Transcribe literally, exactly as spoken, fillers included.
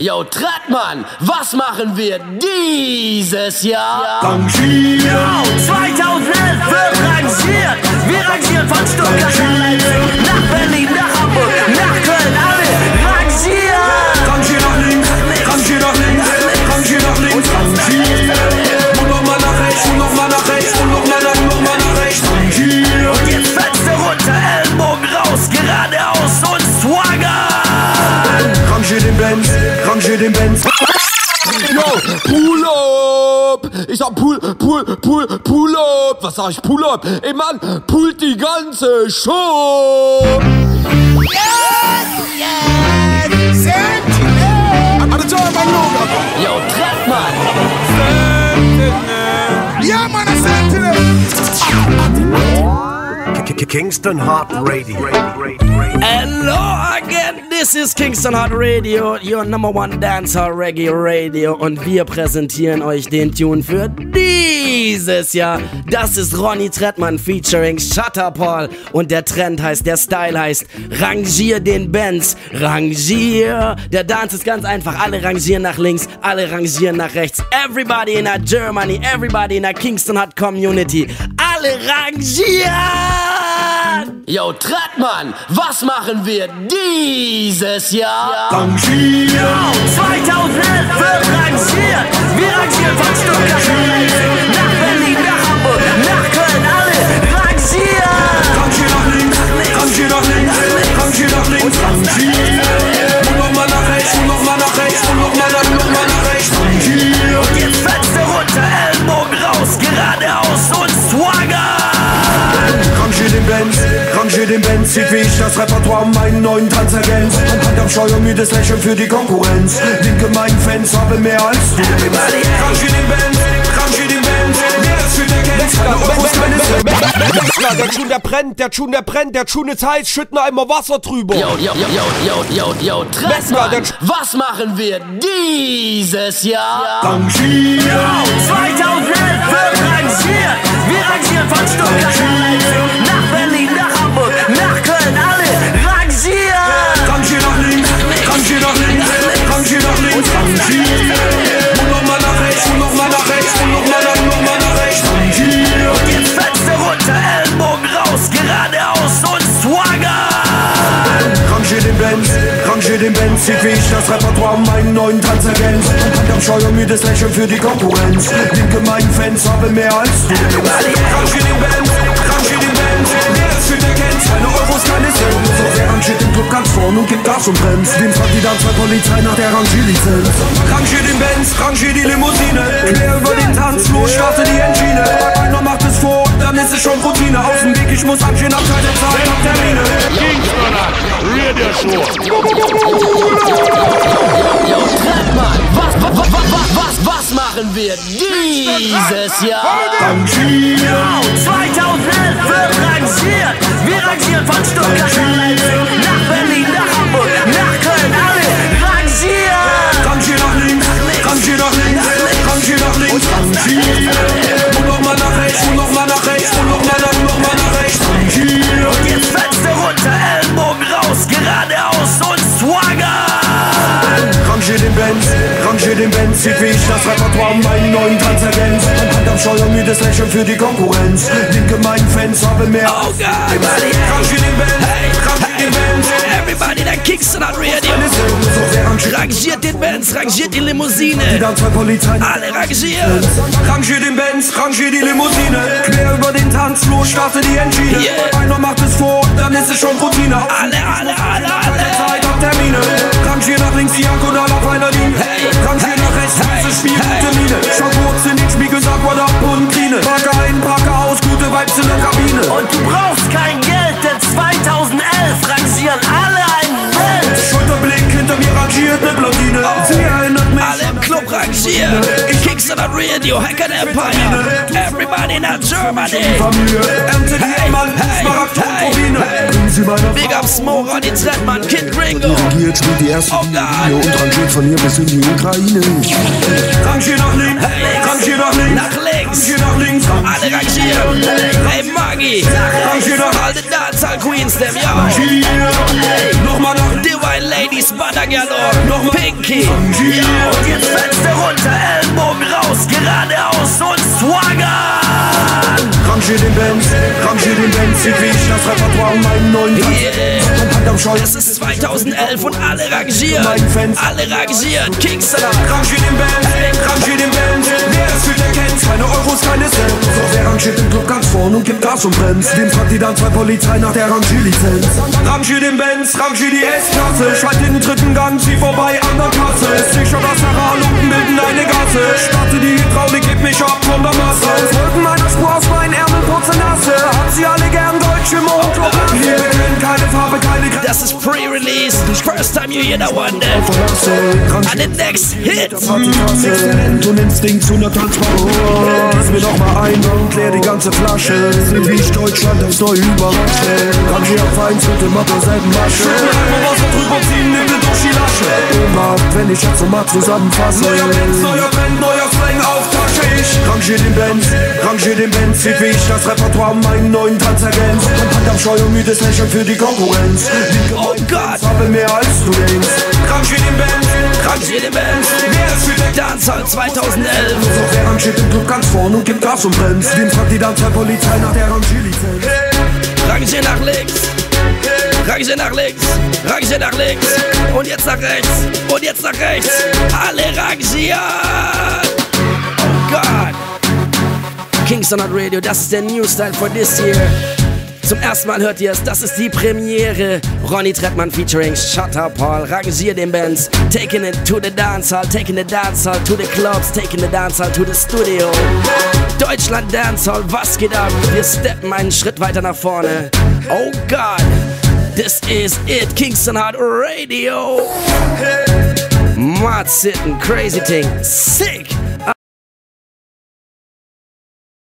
Yo, Trettmann, was machen wir dieses Jahr? Rangier! Yo, zweitausendelf wird rangiert! Wir rangieren von Stuttgart nach Berlin, nach Hamburg, nach Köln, alle rangieren! Rangier nach links, rangier nach links, rangier nach links, rangier! Und nochmal nach rechts, und nochmal nach rechts, und nochmal nach, nochmal nach rechts, rangier! Und jetzt Fenster runter, Ellenbogen raus, geradeaus und Swagger! Rangier den Benz! Rangier den Benz. Yo, pull up! Ich sag pull, pull, pull, pull up! Was sag ich, pull up? Ey Mann, pullt die ganze Show! Yes, yes, set, yes! An der Tür, Mann, Logan! Yo, Trettmann! Ja, Mann, das ist Kingston Hot Radio. Hello again! This is Kingston Hot Radio, your number one dancehall reggae radio, und wir präsentieren euch den Tune für dieses Jahr. Das ist Ronny Trettmann featuring Shotta Paul, und der Trend heißt, der Style heißt Rangier den Benz, rangier. Der Dance ist ganz einfach, alle rangieren nach links, alle rangieren nach rechts. Everybody in a Germany, everybody in a Kingston Hot Community, alle rangieren! Yo, Trettmann, was machen wir dieses Jahr? Rangier! zweitausendelf wird rangiert! Wir rangieren von Stuttgart nach Berlin, nach Hamburg, nach Köln, alle rangieren! Rangier nach links, rangier nach links, rangier nach links, rangier! Und nochmal nach rechts, und nochmal nach rechts, und nochmal nach, nochmal nach rechts, rangier! Und jetzt Fenster runter, Ellenbogen raus, geradeaus und Swagger! Rangier den Benz, rangier den Benz, sieht wie ich das Repertoire um meinen neuen Tanz ergänzt. Und Hand am Scheuer, müdes Lächeln für die Konkurrenz. Linke meinen Fans, habe mehr als du. Rangier den Benz, rangier den Benz, wer das für der Gänse? Der Tune, der brennt, der Tune, der brennt, der Tune ist heiß, schütten einmal Wasser drüber. Yo, yo, yo, yo, yo, yo, Trettmann, was machen wir dieses Jahr? Rangier! zweitausendelf wird rangiert, wir rangieren von Stuttgart nach Berlin, nach Hamburg, nach Köln, alle rangieren! Rangier nach links, rangier nach links, rangier nach links, rangier! Und nochmal nach rechts, und nochmal nach rechts, und nochmal nach, nochmal nach rechts, rangier! Und jetzt Fenster runter, Ellenbogen raus, geradeaus und Swagger! Rangier den Benz, rangier den Benz, sieht wie ich das Repertoire um meinen neuen Tanz ergänzt. Und Hand am Scheuer, müdes Lächeln für die Konkurrenz. Linke meinen Fans, habe mehr als du. Rangier den Benz, rangier den Benz, wer das für der Gänse? Keine Euros, keine Cent. So wer rangiert im Club ganz vorn und gibt Gas und bremst. Den fragt die Danzerpolizei nach der Rangierlizenz. Rangier den Benz, rangier die Limousine, quer über den Tanzflur, starte die Engine. Einer macht es vor, dann ist es schon Routine. Auf dem Weg, ich muss anstehen, hab keine Zeit, hab Termine. Rear der Schuhe. Yo, Trettmann, was, was, was, was, was machen wir dieses Jahr? Rangier! zweitausendelf wird rangiert. Wir rangieren von Stuttgart nach Berlin, nach Hamburg, nach Köln, alle rangieren! Rangier nach links, rangier nach links, rangier nach links, rangier! Und nochmal nach rechts, und nochmal nach rechts, und nochmal nach, nochmal nach rechts, rangier! Und jetzt Fenster runter, Ellenbogen raus, geradeaus und Swagger! Rangier den Benz, rangier den Benz, sieht wie ich das Repertoire um meinen neuen Tanz ergänzt. Und Hand am Scheuer, müdes Lächeln für die Konkurrenz. Linke meinen Fans, habe mehr als du. Rangier den Benz, rangier den Benz, everybody that kicks on radio. Rangiert den Benz, rangiert die Limousine, alle rangieren. Rangier den Benz, rangier die Limousine, quer über den Tanzflur, starte die Engine. Einer macht es vor, dann ist es schon Routine. Alle, alle, alle, alle Termine. Rangier nach links, die Diagonal auf einer Linie. Rangier nach rechts, dieses Spiel, gute Miene. Schau kurz in den Spiegel, sag what up und Krine. Parke ein, parke aus, gute Vibes in der Kabine. Und du brauchst kein Geld, denn zweitausendelf rangieren alle ein Welt. Schulterblick, hinter mir rangiert ne Blondine. Sie erinnert mich. Alle im Club rangieren. In Kingston Hot Radio, Heckert Empire. Everybody in a Germany. Familie, M T D, Mann, Smaragd und Turbine. Big up Smo, Ronny Trettmann, Kid Ringo. Rangiert, spielt die erste Linie und rangiert von hier bis in die Ukraine. Rangier nach links, rangier nach links, rangier nach links, alle rangieren. Hey Maggi, Energie. Ich will noch alte Dancehall Queens, dem ja. Nochmal noch Divine Ladies, Badagalor, nochmal Pinky. Ja, und jetzt Fenster runter, Ellenbogen raus, geradeaus und swaggern. Rangier den Benz, Rangier den Benz, sieht wie ich das Repertoire um meinen neuen Tanz. Es ist zweitausendelf und alle rangieren, alle rangieren, Kingston. Rangier den Benz, hey, Rangier den Benz, wer es fühlt, der kennt's, keine Euros, keine Cent. So, wer rangiert im Club ganz vorn und gibt Gas und bremst, dem fragt die dann zwei Polizei nach der Rangierlizenz. Rangier den Benz, Rangier die S-Klasse, schalt den dritten Gang, zieh vorbei an der Kasse. Ist nicht schon das Nachher, Lumpen bilden eine Gasse. Starte die Hydraulik, gib mich ab von der Masse. Als Wolken meiner Spur aus meinen Ärmeln putze nasse, hat sie alle gern Deutsche Mond und Rangier. Wir kennen keine Farbe, keine Grenze. Das ist Pre-Release, first time you hear that one, then an den next hit. Exzellent und Instinkt zu einer Tanzparole. Lass mir doch mal ein und leer die ganze Flasche. Seht wie ich Deutschland aufs Neue überrasche. Rangier auf eins mit dem Motto selben Masche. Einmal was drüber ziehen, nimm mir durch die Lasche. Immer, wenn ich das nochmal zusammenfasse. Neuer Benz, neuer Band, neuer Slang auf Tasche. Ich rangier den Benz, rangier den Benz. Seht wie ich das Repertoire um meinen neuen Tanz ergänzt. Und Hand am Scheu und müdes Lächeln für die Konkurrenz. Oh Gott, habe mehr als du denkst. Rangier den Benz, rangier den Benz, wer es fühlt, der Dancehall zweitausendelf. So, wer rangiert im Club ganz vorn und gibt Gas und bremst, dem fragt die Dancehall-Polizei nach der Rangierlizenz. Rangier nach links, rangier nach links, rangier nach links, und jetzt nach rechts, und jetzt nach rechts, alle rangieren. Oh Gott. Kingston Hot Radio, das ist der New Style for this year. Zum ersten Mal hört ihr es, das ist die Premiere. Ronny Trettmann featuring Shotta Paul, Rangier den Benz. Taking it to the Dancehall, taking the Dancehall to the clubs, taking the Dancehall to the studio. Deutschland Dancehall, was geht ab? Wir steppen einen Schritt weiter nach vorne. Oh God, this is it, Kingston Hot Radio. Mad Sitten, crazy thing, sick.